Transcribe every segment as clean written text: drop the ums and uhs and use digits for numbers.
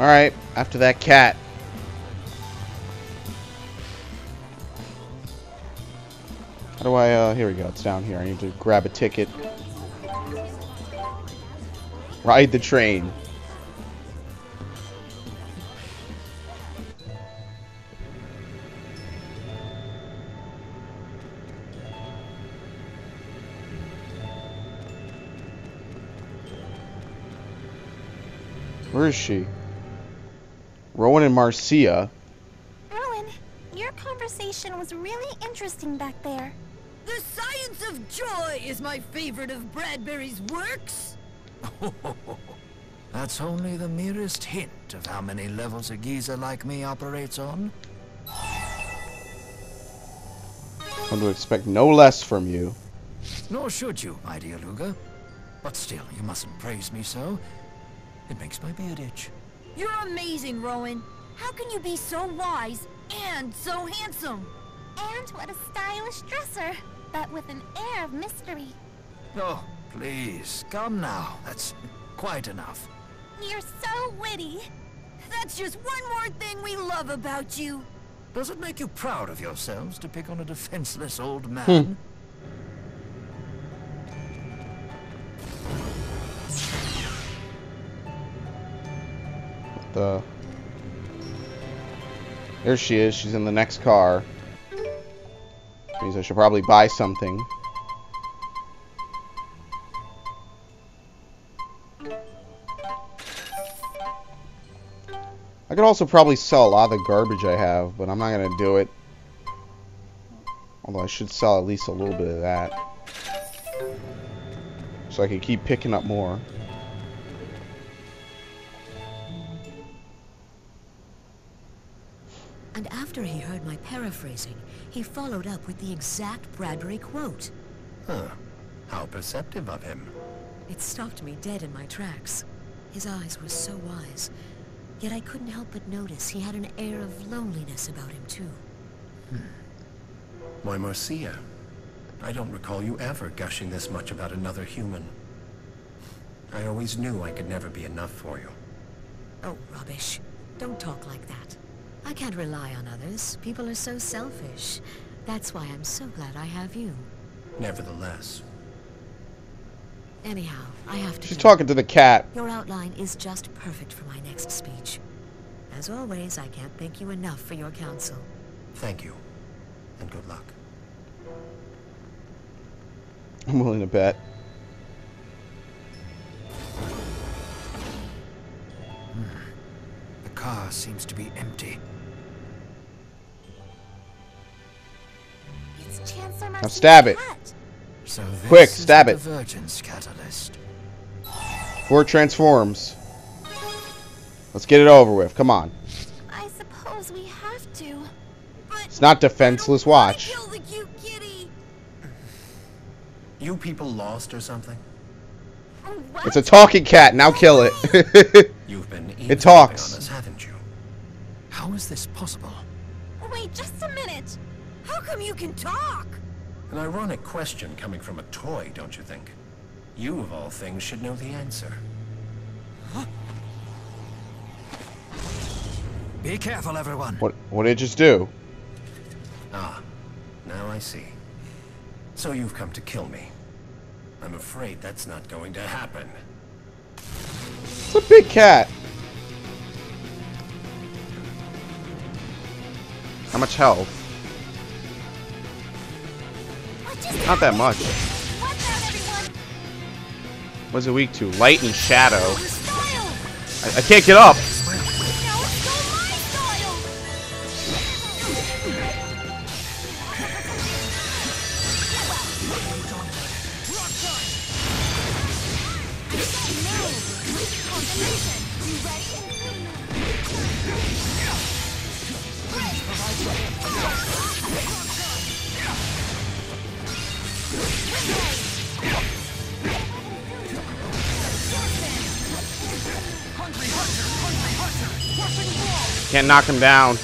Alright, after that cat. How do I, here we go, it's down here. I need to grab a ticket. Ride the train. Where is she? Rowan and Marcia. Rowan, your conversation was really interesting back there. The Science of Joy is my favorite of Bradbury's works. That's only the merest hint of how many levels a geezer like me operates on. Come to expect no less from you. Nor should you, my dear Luger. But still, you mustn't praise me so. It makes my beard itch. You're amazing, Rowan. How can you be so wise and so handsome? And what a stylish dresser, but with an air of mystery. Oh, please, come now. That's quite enough. You're so witty. That's just one more thing we love about you. Does it make you proud of yourselves to pick on a defenseless old man? There she is. She's in the next car. Means I should probably buy something. I could also probably sell a lot of the garbage I have, but I'm not gonna do it. Although I should sell at least a little bit of that, so I can keep picking up more. And after he heard my paraphrasing, he followed up with the exact Bradbury quote. Huh. How perceptive of him. It stopped me dead in my tracks. His eyes were so wise. Yet I couldn't help but notice he had an air of loneliness about him, too. Why, Marcia, I don't recall you ever gushing this much about another human. I always knew I could never be enough for you. Oh, rubbish. Don't talk like that. I can't rely on others. People are so selfish. That's why I'm so glad I have you. Nevertheless. Anyhow, I have to... She's talking to the cat. Your outline is just perfect for my next speech. As always, I can't thank you enough for your counsel. Thank you. And good luck. I'm willing to bet. The car seems to be empty. It's Chancellor Marcia's. Now stab it. So quick, stab it. Virgin's catalyst. Before it transforms. Let's get it over with. Come on. I suppose we have to. But it's not defenseless. Watch. Kill the cute kitty. You people lost or something? What? It's a talking cat. Now kill it. You've been it talks. On us, haven't you? How is this possible? Wait just a minute. How come you can talk? An ironic question coming from a toy, don't you think? You, of all things, should know the answer. Huh? Be careful, everyone. What did it just do? Ah, now I see. So you've come to kill me. I'm afraid that's not going to happen. It's a big cat. How much health? Not that much. What's it weak to? Light and shadow. I can't get up. Can't knock him down.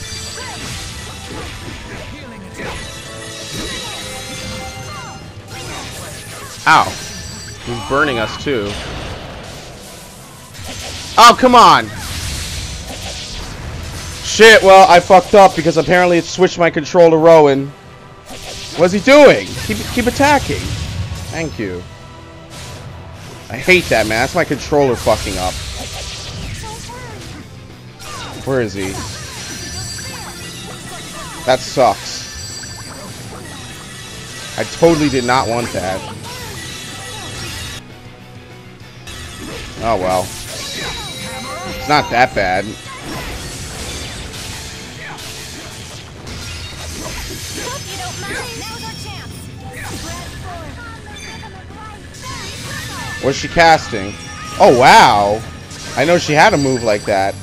Ow. He's burning us too. Oh, come on. Shit, well, I fucked up because apparently it switched my control to Rowan. What's he doing? Keep attacking. Thank you. I hate that, man. That's my controller fucking up. Where is he? That sucks. I totally did not want that. Oh, well. It's not that bad. What's she casting? Oh, wow. I know she had a move like that.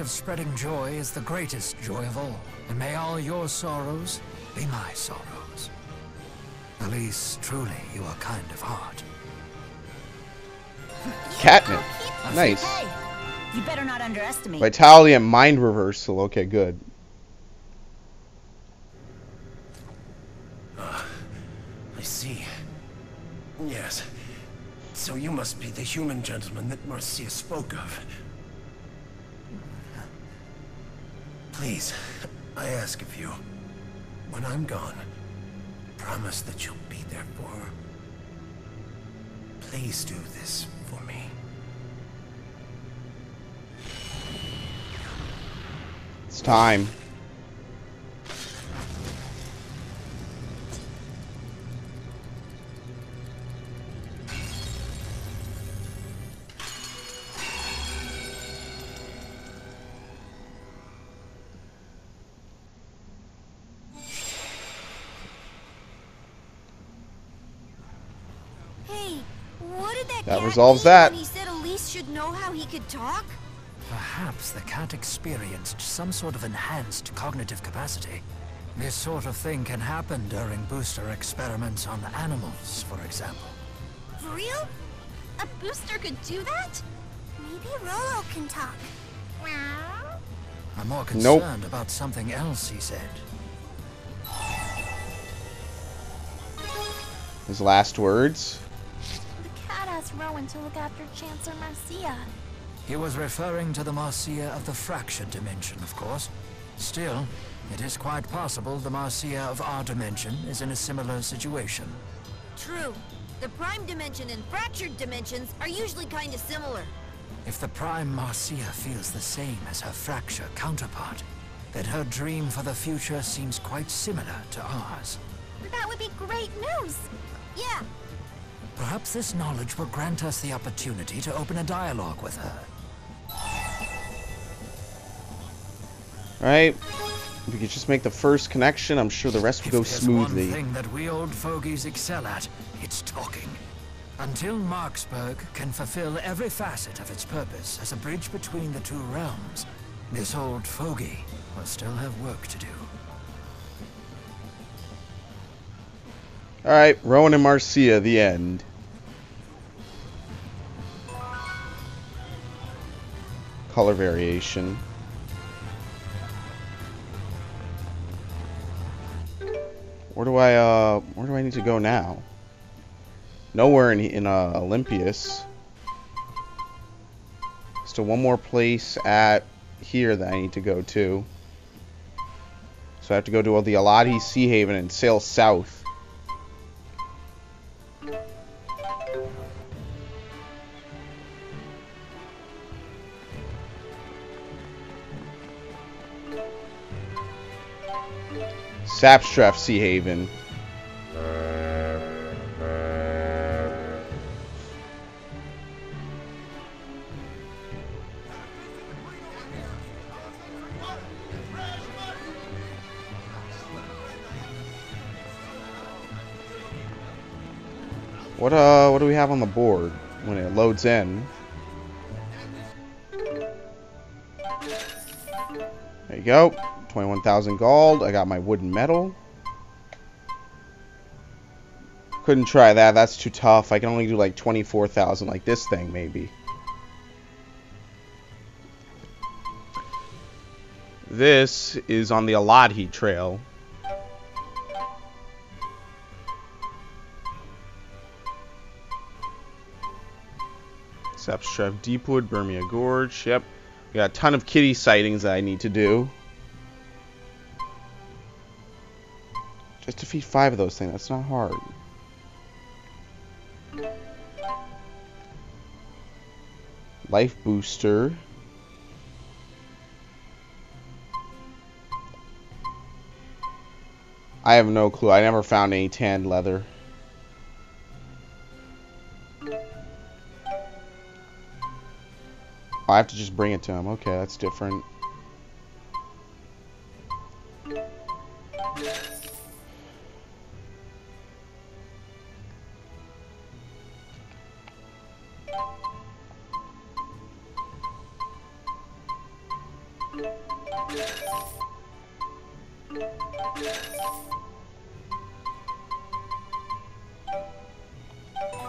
Of spreading joy is the greatest joy of all, and may all your sorrows be my sorrows. Elise, truly, you are kind of heart. Catnip, nice. You better not underestimate. Vitality and mind reversal. Okay, good. I see. Yes. So you must be the human gentleman that Marcia spoke of. Please, I ask of you, when I'm gone, promise that you'll be there for her. Please do this for me. It's time. That resolves that. He said Elise should know how he could talk. Perhaps the cat experienced some sort of enhanced cognitive capacity. This sort of thing can happen during booster experiments on animals, for example. For real? A booster could do that? Maybe Rolo can talk. Wow. I'm more concerned about something else he said. His last words. Rowan to look after Chance or Marcia. He was referring to the Marcia of the Fractured Dimension, of course. Still, it is quite possible the Marcia of our dimension is in a similar situation. True. The Prime Dimension and Fractured Dimensions are usually kind of similar. If the Prime Marcia feels the same as her Fracture counterpart, then her dream for the future seems quite similar to ours. That would be great news! Yeah! Perhaps this knowledge will grant us the opportunity to open a dialogue with her. Alright. If we could just make the first connection, I'm sure the rest will go smoothly. If there's one thing that we old fogies excel at, it's talking. Until Marksburg can fulfill every facet of its purpose as a bridge between the two realms, this old fogey will still have work to do. All right, Rowan and Marcia, the end. Color variation. Where do I need to go now? Nowhere in Olympias. Still one more place at here that I need to go to. So I have to go to the Aladhi Seahaven and sail south. Sapstraff Sea Haven. What do we have on the board when it loads in? There you go. 21,000 gold. I got my wooden medal. Couldn't try that. That's too tough. I can only do like 24,000 like this thing maybe. This is on the Aladhi Trail. Sapshrev Deepwood, Birmingham Gorge. Yep. We got a ton of kitty sightings that I need to do. Just defeat 5 of those things. That's not hard. Life booster. I have no clue. I never found any tanned leather. I have to just bring it to him. Okay, that's different.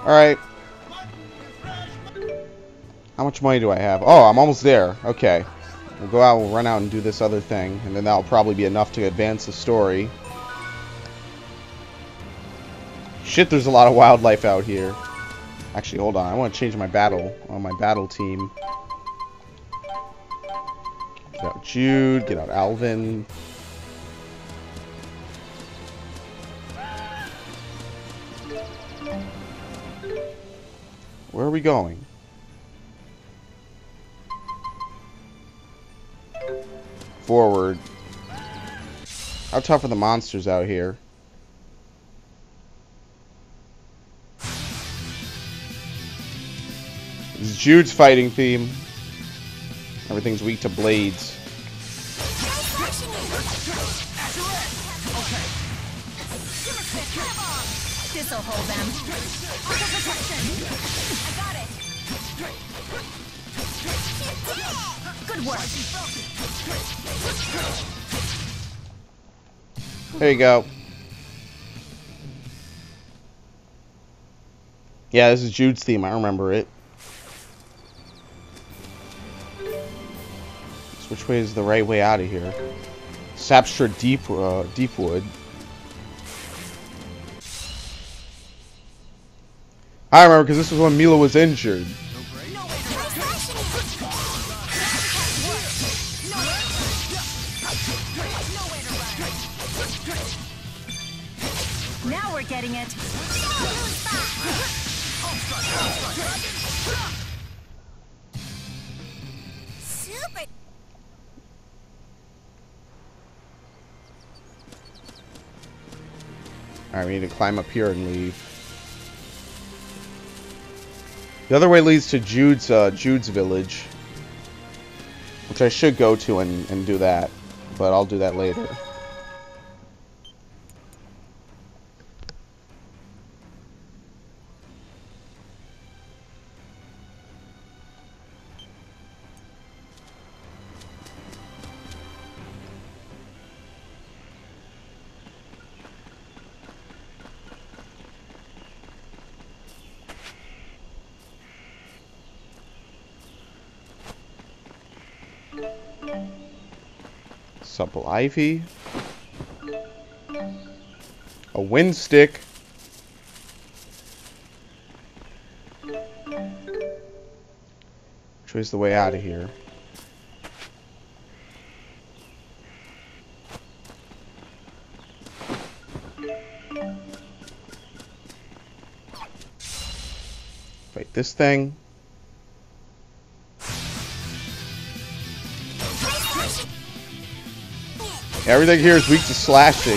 Alright. How much money do I have? Oh, I'm almost there. Okay. We'll go out, we'll run out and do this other thing. And then that'll probably be enough to advance the story. Shit, there's a lot of wildlife out here. Actually, hold on. I want to change my battle on my battle team. Get out Jude. Get out Alvin. Where are we going? Forward. How tough are the monsters out here? This is Jude's fighting theme. Everything's weak to blades. This'll hold them. I got it. Good work. There you go. Yeah, this is Jude's theme. I remember it. So which way is the right way out of here? Sapshrev Deepwood. I remember because this was when Mila was injured. Now we're getting it. Super. Alright, we need to climb up here and leave. The other way leads to Jude's village, which I should go to and do that, but I'll do that later. Supple ivy, a wind stick. Which way's the way out of here? Fight this thing. Everything here is weak to slashing.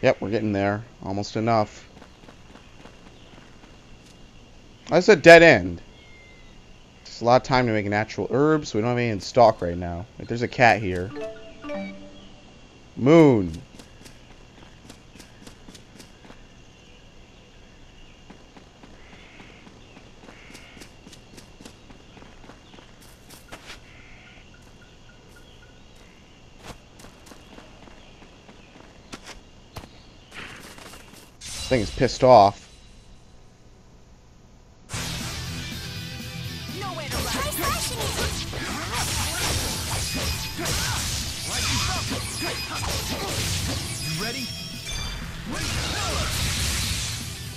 Yep, we're getting there. Almost enough. That's a dead end. A lot of time to make an actual herb, so we don't have any in stock right now. Like, there's a cat here. Moon. thing is pissed off.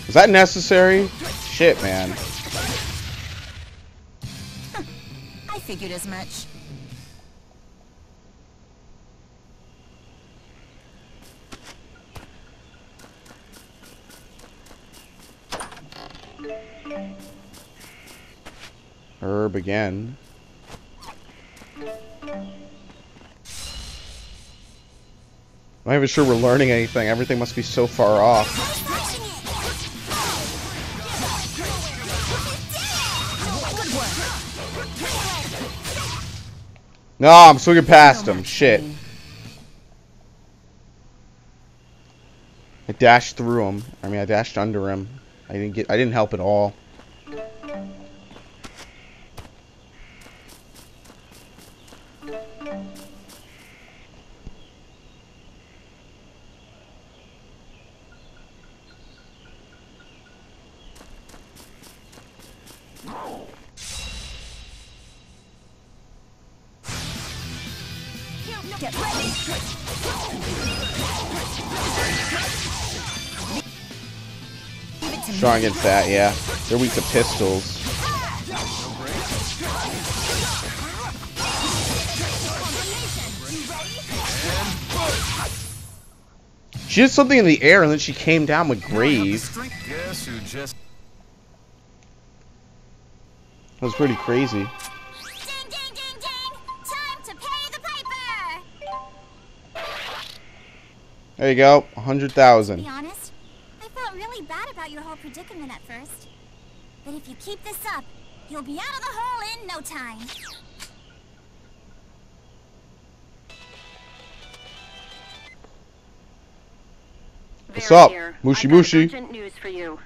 Is that necessary? Shit, man. Huh. I figured as much. Herb again. I'm not even sure we're learning anything. Everything must be so far off. No, I'm swinging past him. Shit. I dashed through him. I mean, I dashed under him. I didn't help at all. Strong against that, yeah. They're weak to pistols. She did something in the air and then she came down with Graves. That was pretty crazy. There you go, 100,000. To be honest, I felt really bad about your whole predicament at first. But if you keep this up, you'll be out of the hole in no time. What's up, Mushi Mushi? Urgent news for you.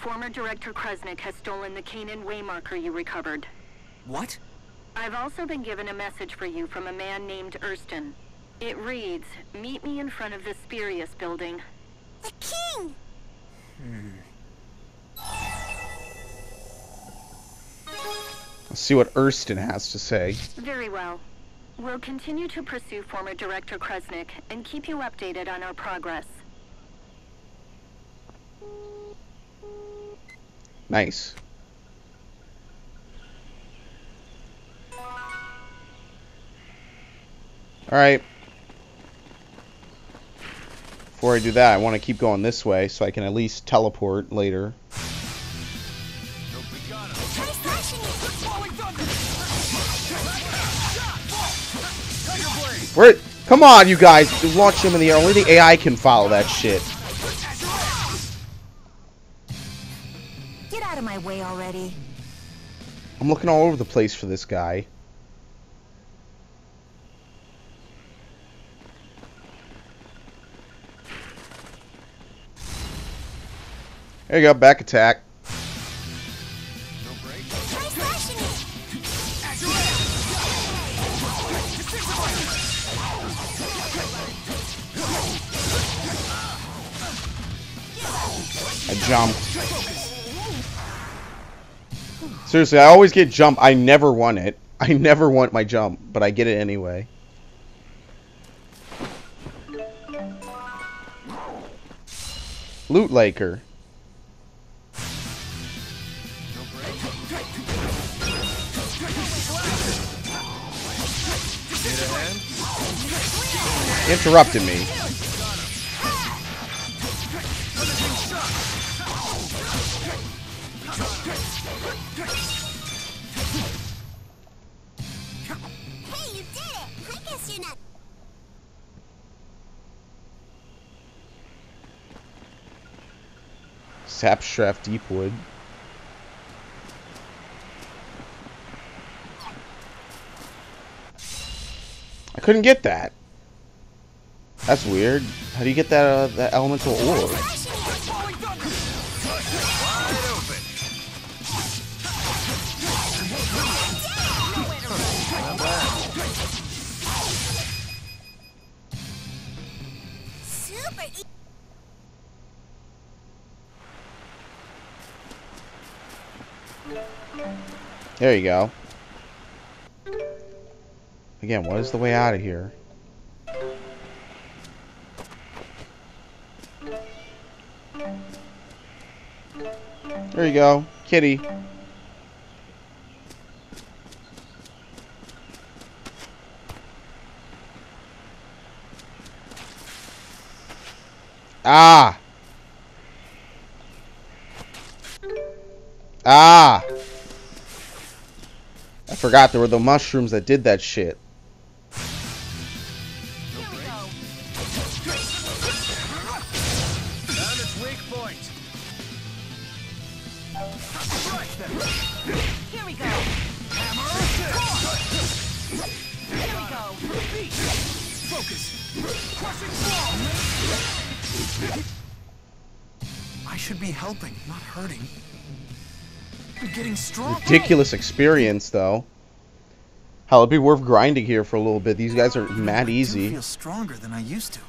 Former Director Kresnik has stolen the Canaan Waymarker you recovered. What? I've also been given a message for you from a man named Erston. It reads, meet me in front of the Spurious building. The king! Let's see what Erston has to say. Very well. We'll continue to pursue former Director Kresnik and keep you updated on our progress. Nice. Alright. Before I do that, I want to keep going this way so I can at least teleport later. Where? Come on, you guys! Launch him in the air. Only the AI can follow that shit. Get out of my way already! I'm looking all over the place for this guy. There you go, back attack. No break. I jumped. Seriously, I always get jump. I never want it. I never want my jump, but I get it anyway. Loot Laker. Interrupted me. Hey, you did it. I guess you're not. Sapshrev Deepwood. I couldn't get that. That's weird. How do you get that that elemental orb? There you go. Again, what is the way out of here? There you go, kitty. Ah! Ah! I forgot there were the mushrooms that did that shit. I should be helping, not hurting. I'm getting strong. Ridiculous experience, though. Hell, it'd be worth grinding here for a little bit. These guys are mad easy. I feel stronger than I used to.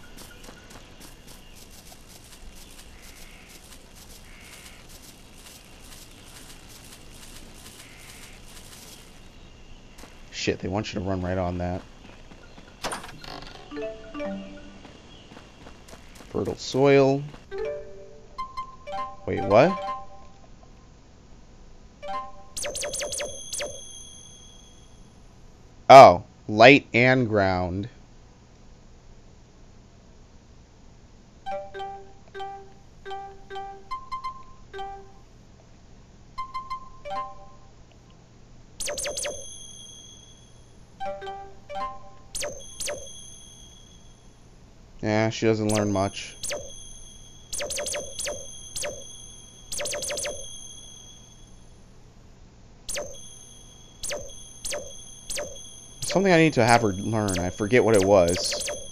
Shit, they want you to run right on that. Fertile soil. Wait, what? Oh, light and ground. Yeah, she doesn't learn much. Something I need to have her learn. I forget what it was.